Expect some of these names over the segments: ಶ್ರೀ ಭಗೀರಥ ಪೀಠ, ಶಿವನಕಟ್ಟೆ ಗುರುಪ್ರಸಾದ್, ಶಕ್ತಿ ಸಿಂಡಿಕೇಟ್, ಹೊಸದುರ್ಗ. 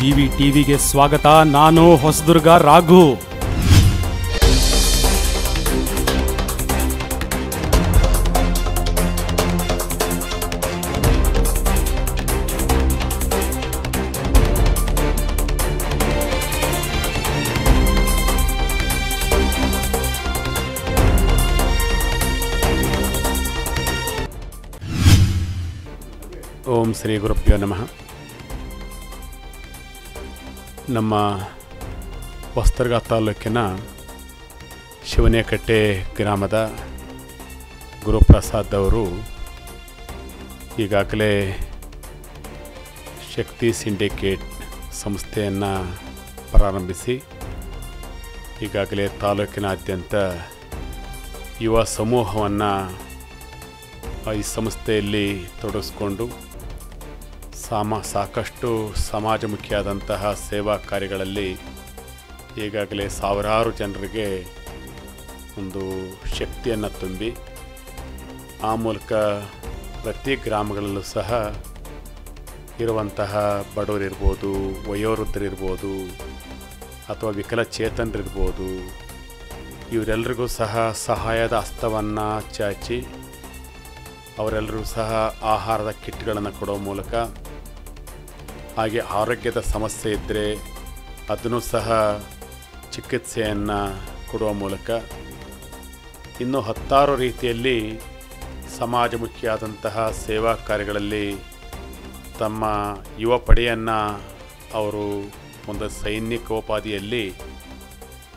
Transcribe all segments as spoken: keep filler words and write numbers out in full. ಜೀವಿ ಟಿವಿಗೆ ಸ್ವಾಗತ. ನಾನು ಹೊಸದುರ್ಗ ರಾಘು. ಓಂ ಶ್ರೀ ಗುರುಭ್ಯೋ ನಮಃ. ನಮ್ಮ ಹೊಸದುರ್ಗ ತಾಲೂಕಿನ ಶಿವನೇಕಟ್ಟೆ ಗ್ರಾಮದ ಗುರುಪ್ರಸಾದ್ ಅವರು ಈಗಾಗಲೇ ಶಕ್ತಿ ಸಿಂಡಿಕೇಟ್ ಸಂಸ್ಥೆಯನ್ನು ಪ್ರಾರಂಭಿಸಿ ಈಗಾಗಲೇ ತಾಲೂಕಿನಾದ್ಯಂತ ಯುವ ಸಮೂಹವನ್ನು ಈ ಸಂಸ್ಥೆಯಲ್ಲಿ ತೊಡಗಿಸಿಕೊಂಡು ಸಾಮ ಸಾಕಷ್ಟು ಸಮಾಜಮುಖಿಯಾದಂತಹ ಸೇವಾ ಕಾರ್ಯಗಳಲ್ಲಿ ಈಗಾಗಲೇ ಸಾವಿರಾರು ಜನರಿಗೆ ಒಂದು ಶಕ್ತಿಯನ್ನು ತುಂಬಿ ಆ ಮೂಲಕ ಪ್ರತಿ ಗ್ರಾಮಗಳಲ್ಲೂ ಸಹ ಇರುವಂತಹ ಬಡವರಿರ್ಬೋದು, ವಯೋವೃದ್ಧರಿರ್ಬೋದು ಅಥವಾ ವಿಕಲಚೇತನರಿರ್ಬೋದು, ಇವರೆಲ್ಲರಿಗೂ ಸಹ ಸಹಾಯದ ಹಸ್ತವನ್ನು ಚಾಚಿ ಅವರೆಲ್ಲರೂ ಸಹ ಆಹಾರದ ಕಿಟ್ಗಳನ್ನು ಕೊಡೋ ಮೂಲಕ, ಹಾಗೆ ಆರೋಗ್ಯದ ಸಮಸ್ಯೆ ಇದ್ದರೆ ಅದನ್ನು ಸಹ ಚಿಕಿತ್ಸೆಯನ್ನು ಕೊಡುವ ಮೂಲಕ ಇನ್ನೂ ಹತ್ತಾರು ರೀತಿಯಲ್ಲಿ ಸಮಾಜಮುಖಿಯಾದಂತಹ ಸೇವಾ ಕಾರ್ಯಗಳಲ್ಲಿ ತಮ್ಮ ಯುವ ಪಡೆಯನ್ನು ಅವರು ಒಂದು ಸೈನಿಕೋಪಾದಿಯಲ್ಲಿ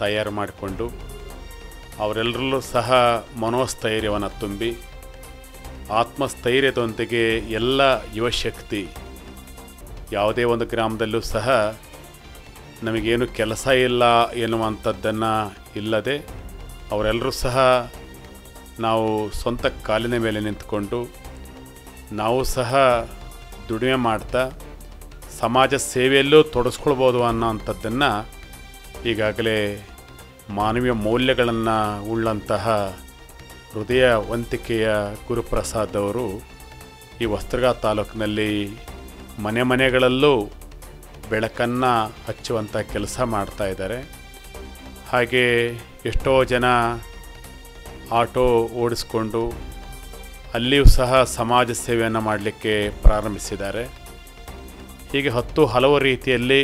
ತಯಾರು ಮಾಡಿಕೊಂಡು ಅವರೆಲ್ಲರಲ್ಲೂ ಸಹ ಮನೋಸ್ಥೈರ್ಯವನ್ನು ತುಂಬಿ ಆತ್ಮಸ್ಥೈರ್ಯದೊಂದಿಗೆ ಎಲ್ಲ ಯುವಶಕ್ತಿ ಯಾವುದೇ ಒಂದು ಗ್ರಾಮದಲ್ಲೂ ಸಹ ನಮಗೇನು ಕೆಲಸ ಇಲ್ಲ ಎನ್ನುವಂಥದ್ದನ್ನು ಇಲ್ಲದೆ ಅವರೆಲ್ಲರೂ ಸಹ ನಾವು ಸ್ವಂತ ಕಾಲಿನ ಮೇಲೆ ನಿಂತ್ಕೊಂಡು ನಾವು ಸಹ ದುಡಿಮೆ ಮಾಡ್ತಾ ಸಮಾಜ ಸೇವೆಯಲ್ಲೂ ತೊಡಸ್ಕೊಳ್ಬೋದು ಅನ್ನೋವಂಥದ್ದನ್ನು ಈಗಾಗಲೇ ಮಾನವೀಯ ಮೌಲ್ಯಗಳನ್ನು ಉಳ್ಳಂತಹ ಹೃದಯ ವಂತಿಕೆಯ ಗುರುಪ್ರಸಾದ್ ಅವರು ಈ ಹೊಸದುರ್ಗ ತಾಲೂಕಿನಲ್ಲಿ ಮನೆ ಮನೆಗಳಲ್ಲೂ ಬೆಳಕನ್ನು ಹಚ್ಚುವಂಥ ಕೆಲಸ ಮಾಡ್ತಾಯಿದ್ದಾರೆ. ಹಾಗೆ ಎಷ್ಟೋ ಜನ ಆಟೋ ಓಡಿಸ್ಕೊಂಡು ಅಲ್ಲಿಯೂ ಸಹ ಸಮಾಜ ಸೇವೆಯನ್ನು ಮಾಡಲಿಕ್ಕೆ ಪ್ರಾರಂಭಿಸಿದ್ದಾರೆ. ಹೀಗೆ ಹತ್ತು ಹಲವು ರೀತಿಯಲ್ಲಿ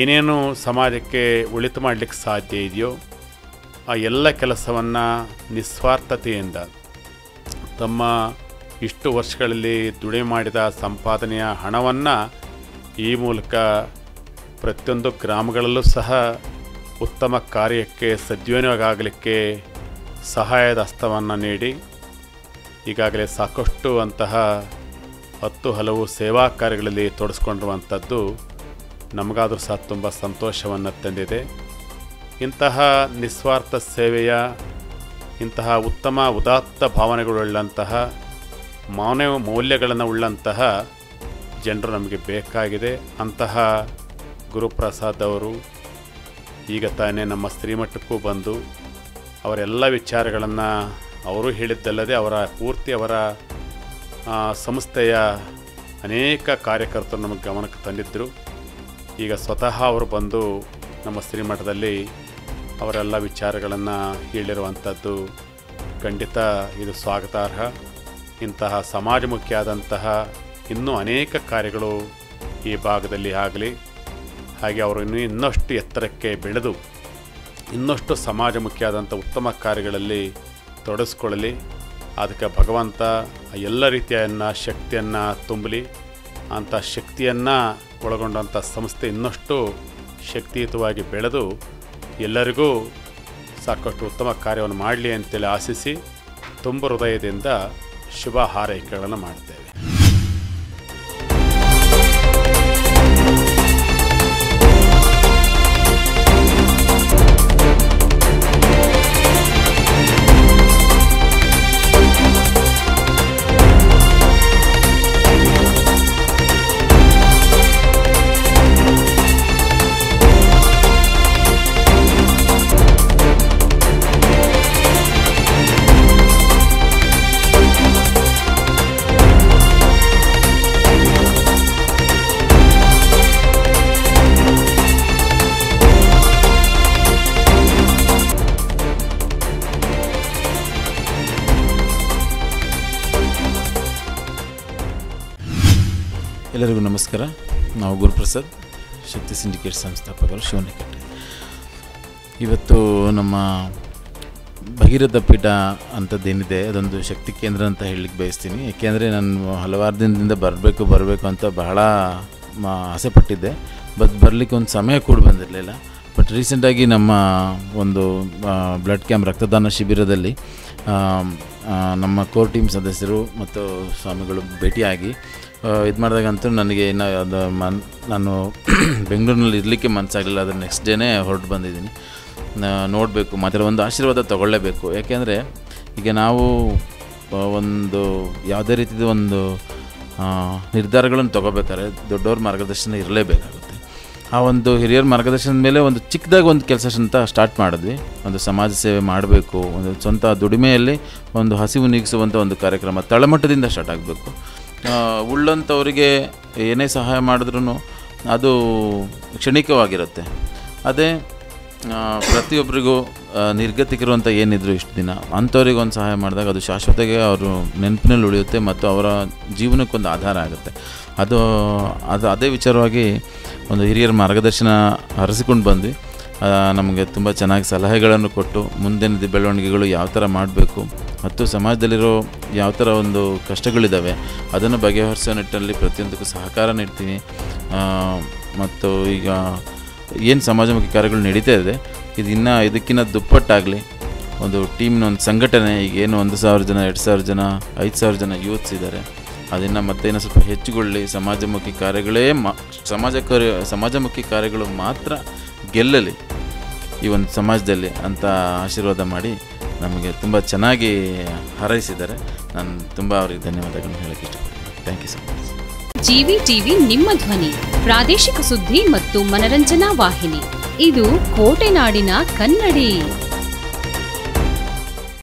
ಏನೇನು ಸಮಾಜಕ್ಕೆ ಒಳಿತು ಮಾಡಲಿಕ್ಕೆ ಸಾಧ್ಯ ಇದೆಯೋ ಆ ಎಲ್ಲ ಕೆಲಸವನ್ನು ನಿಸ್ವಾರ್ಥತೆಯಿಂದ ತಮ್ಮ ಇಷ್ಟು ವರ್ಷಗಳಲ್ಲಿ ದುಡಿಮೆ ಮಾಡಿದ ಸಂಪಾದನೆಯ ಹಣವನ್ನು ಈ ಮೂಲಕ ಪ್ರತಿಯೊಂದು ಗ್ರಾಮಗಳಲ್ಲೂ ಸಹ ಉತ್ತಮ ಕಾರ್ಯಕ್ಕೆ ಸದ್ವಿನಿಯೋಗ ಆಗಲಿಕ್ಕೆ ಸಹಾಯದ ಹಸ್ತವನ್ನು ನೀಡಿ ಈಗಾಗಲೇ ಸಾಕಷ್ಟು ಅಂತಹ ಹತ್ತು ಹಲವು ಸೇವಾ ಕಾರ್ಯಗಳಲ್ಲಿ ತೊಡಸ್ಕೊಂಡಿರುವಂಥದ್ದು ನಮಗಾದರೂ ಸಹ ತುಂಬ ಸಂತೋಷವನ್ನು ತಂದಿದೆ. ಇಂತಹ ನಿಸ್ವಾರ್ಥ ಸೇವೆಯ ಇಂತಹ ಉತ್ತಮ ಉದಾತ್ತ ಭಾವನೆಗಳುಳ್ಳಂತಹ ಮಾನವ ಮೌಲ್ಯಗಳನ್ನು ಉಳ್ಳಂತಹ ಜನರು ನಮಗೆ ಬೇಕಾಗಿದೆ. ಅಂತಹ ಗುರುಪ್ರಸಾದ್ ಅವರು ಈಗ ತಾನೇ ನಮ್ಮ ಶ್ರೀಮಠಕ್ಕೂ ಬಂದು ಅವರೆಲ್ಲ ವಿಚಾರಗಳನ್ನು ಅವರು ಹೇಳಿದ್ದಲ್ಲದೆ ಅವರ ಪೂರ್ತಿ ಅವರ ಸಂಸ್ಥೆಯ ಅನೇಕ ಕಾರ್ಯಕರ್ತರು ನಮಗೆ ಗಮನಕ್ಕೆ ತಂದಿದ್ದರು. ಈಗ ಸ್ವತಃ ಅವರು ಬಂದು ನಮ್ಮ ಶ್ರೀಮಠದಲ್ಲಿ ಅವರೆಲ್ಲ ವಿಚಾರಗಳನ್ನು ಹೇಳಿರುವಂಥದ್ದು ಖಂಡಿತ ಇದು ಸ್ವಾಗತಾರ್ಹ. ಇಂತಹ ಸಮಾಜಮುಖಿಯಾದಂತಹ ಇನ್ನೂ ಅನೇಕ ಕಾರ್ಯಗಳು ಈ ಭಾಗದಲ್ಲಿ ಆಗಲಿ, ಹಾಗೆ ಅವರು ಇನ್ನೂ ಇನ್ನಷ್ಟು ಎತ್ತರಕ್ಕೆ ಬೆಳೆದು ಇನ್ನಷ್ಟು ಸಮಾಜಮುಖಿಯಾದಂಥ ಉತ್ತಮ ಕಾರ್ಯಗಳಲ್ಲಿ ತೊಡಗಿಸ್ಕೊಳ್ಳಲಿ. ಅದಕ್ಕೆ ಭಗವಂತ ಎಲ್ಲ ರೀತಿಯನ್ನು ಶಕ್ತಿಯನ್ನು ತುಂಬಲಿ. ಅಂಥ ಶಕ್ತಿಯನ್ನು ಒಳಗೊಂಡಂಥ ಸಂಸ್ಥೆ ಇನ್ನಷ್ಟು ಶಕ್ತಿಯುತವಾಗಿ ಬೆಳೆದು ಎಲ್ಲರಿಗೂ ಸಾಕಷ್ಟು ಉತ್ತಮ ಕಾರ್ಯವನ್ನು ಮಾಡಲಿ ಅಂತೇಳಿ ಆಶಿಸಿ ತುಂಬ ಹೃದಯದಿಂದ ಶುಭ ಹಾರೈಕೆಗಳನ್ನು ಮಾಡ್ತೇವೆ. ಎಲ್ಲರಿಗೂ ನಮಸ್ಕಾರ. ನಾವು ಗುರುಪ್ರಸಾದ್, ಶಕ್ತಿ ಸಿಂಡಿಕೇಟ್ ಸಂಸ್ಥಾಪಕರು, ಶಿವನಕೆರೆ. ಇವತ್ತು ನಮ್ಮ ಭಗೀರಥ ಪೀಠ ಅಂತದೇನಿದೆ ಅದೊಂದು ಶಕ್ತಿ ಕೇಂದ್ರ ಅಂತ ಹೇಳಲಿಕ್ಕೆ ಬಯಸ್ತೀನಿ. ಯಾಕೆಂದರೆ ನಾನು ಹಲವಾರು ದಿನದಿಂದ ಬರಬೇಕು ಬರಬೇಕು ಅಂತ ಬಹಳ ಆಸೆ ಪಟ್ಟಿದ್ದೆ. ಬಟ್ ಬರಲಿಕ್ಕೆ ಒಂದು ಸಮಯ ಕೂಡ ಬಂದಿರಲಿಲ್ಲ. ಬಟ್ ರೀಸೆಂಟಾಗಿ ನಮ್ಮ ಒಂದು ಬ್ಲಡ್ ಕ್ಯಾಂಪ್ ರಕ್ತದಾನ ಶಿಬಿರದಲ್ಲಿ ನಮ್ಮ ಕೋರ್ ಟೀಮ್ ಸದಸ್ಯರು ಮತ್ತು ಸ್ವಾಮಿಗಳು ಭೇಟಿಯಾಗಿ ಇದು ಮಾಡಿದಾಗಂತೂ ನನಗೆ ಇನ್ನು ಅದು ಮನ್ ನಾನು ಬೆಂಗಳೂರಿನಲ್ಲಿ ಇರಲಿಕ್ಕೆ ಮನಸ್ಸಾಗಲಿಲ್ಲ. ಅದರ ನೆಕ್ಸ್ಟ್ ಡೇನೇ ಹೊರಟು ಬಂದಿದ್ದೀನಿ. ನೋಡಬೇಕು, ಮಾತ್ರ ಒಂದು ಆಶೀರ್ವಾದ ತೊಗೊಳ್ಳೇಬೇಕು. ಯಾಕೆಂದರೆ ಈಗ ನಾವು ಒಂದು ಯಾವುದೇ ರೀತಿಯ ಒಂದು ನಿರ್ಧಾರಗಳನ್ನು ತೊಗೋಬೇಕಾದ್ರೆ ದೊಡ್ಡವ್ರ ಮಾರ್ಗದರ್ಶನ ಇರಲೇಬೇಕಾಗುತ್ತೆ. ಆ ಒಂದು ಹಿರಿಯರ ಮಾರ್ಗದರ್ಶನದ ಮೇಲೆ ಒಂದು ಚಿಕ್ಕದಾಗಿ ಒಂದು ಕೆಲಸ ಅಂತ ಸ್ಟಾರ್ಟ್ ಮಾಡಿದ್ವಿ. ಒಂದು ಸಮಾಜ ಸೇವೆ ಮಾಡಬೇಕು, ಒಂದು ಸ್ವಂತ ದುಡಿಮೆಯಲ್ಲಿ ಒಂದು ಹಸಿವು ನೀಗಿಸುವಂಥ ಒಂದು ಕಾರ್ಯಕ್ರಮ ತಳಮಟ್ಟದಿಂದ ಸ್ಟಾರ್ಟ್ ಆಗಬೇಕು. ಉಳ್ಳಂಥವರಿಗೆ ಏನೇ ಸಹಾಯ ಮಾಡಿದ್ರೂ ಅದು ಕ್ಷಣಿಕವಾಗಿರುತ್ತೆ. ಅದೇ ಪ್ರತಿಯೊಬ್ಬರಿಗೂ ನಿರ್ಗತಿಕರು ಅಂತ ಏನಿದ್ರು ಇಷ್ಟು ದಿನ ಅಂಥವ್ರಿಗೆ ಒಂದು ಸಹಾಯ ಮಾಡಿದಾಗ ಅದು ಶಾಶ್ವತಗೆ ಅವರು ನೆನಪಿನಲ್ಲಿ ಉಳಿಯುತ್ತೆ ಮತ್ತು ಅವರ ಜೀವನಕ್ಕೊಂದು ಆಧಾರ ಆಗುತ್ತೆ. ಅದು ಅದು ಅದೇ ವಿಚಾರವಾಗಿ ಒಂದು ಹಿರಿಯರ ಮಾರ್ಗದರ್ಶನ ಹರಿಸಿಕೊಂಡು ಬಂದ್ವಿ. ನಮಗೆ ತುಂಬ ಚೆನ್ನಾಗಿ ಸಲಹೆಗಳನ್ನು ಕೊಟ್ಟು ಮುಂದಿನ ಬೆಳವಣಿಗೆಗಳು ಯಾವ ಥರ ಮಾಡಬೇಕು ಮತ್ತು ಸಮಾಜದಲ್ಲಿರೋ ಯಾವ ಥರ ಒಂದು ಕಷ್ಟಗಳಿದ್ದಾವೆ ಅದನ್ನು ಬಗೆಹರಿಸೋ ನಿಟ್ಟಿನಲ್ಲಿ ಪ್ರತಿಯೊಂದಕ್ಕೂ ಸಹಕಾರ ನೀಡ್ತೀನಿ. ಮತ್ತು ಈಗ ಏನು ಸಮಾಜಮುಖಿ ಕಾರ್ಯಗಳು ನಡೀತಾ ಇದೆ ಇದು ಇನ್ನೂ ಇದಕ್ಕಿಂತ ದುಪ್ಪಟ್ಟಾಗಲಿ. ಒಂದು ಟೀಮ್ನ ಒಂದು ಸಂಘಟನೆ, ಈಗೇನು ಒಂದು ಸಾವಿರ ಜನ ಎರಡು ಸಾವಿರ ಜನ ಐದು ಸಾವಿರ ಜನ ಯೂತ್ಸ್ ಇದ್ದಾರೆ, ಅದನ್ನು ಮತ್ತೇನೋ ಸ್ವಲ್ಪ ಹೆಚ್ಚುಗೊಳ್ಳಿ ಸಮಾಜಮುಖಿ ಕಾರ್ಯಗಳೇ ಮಾ ಸಮಾಜ ಕಾರ್ಯ ಸಮಾಜಮುಖಿ ಕಾರ್ಯಗಳು ಮಾತ್ರ ಗೆಲ್ಲಲಿ ಈ ಒಂದು ಸಮಾಜದಲ್ಲಿ ಅಂತ ಆಶೀರ್ವಾದ ಮಾಡಿ ನಮಗೆ ತುಂಬ ಚೆನ್ನಾಗಿ ಹಾರೈಸಿದ್ದಾರೆ. ನಾನು ತುಂಬ ಅವರಿಗೆ ಧನ್ಯವಾದಗಳನ್ನು ಹೇಳಕ್ಕೆ ಇಷ್ಟಪಡ್ತೀನಿ. Thank you so much. GV TV ನಿಮ್ಮ ಧ್ವನಿ, ಪ್ರಾದೇಶಿಕ ಸುದ್ದಿ ಮತ್ತು ಮನರಂಜನಾ ವಾಹಿನಿ. ಇದು ಕೋಟೆನಾಡಿನ ಕನ್ನಡಿ.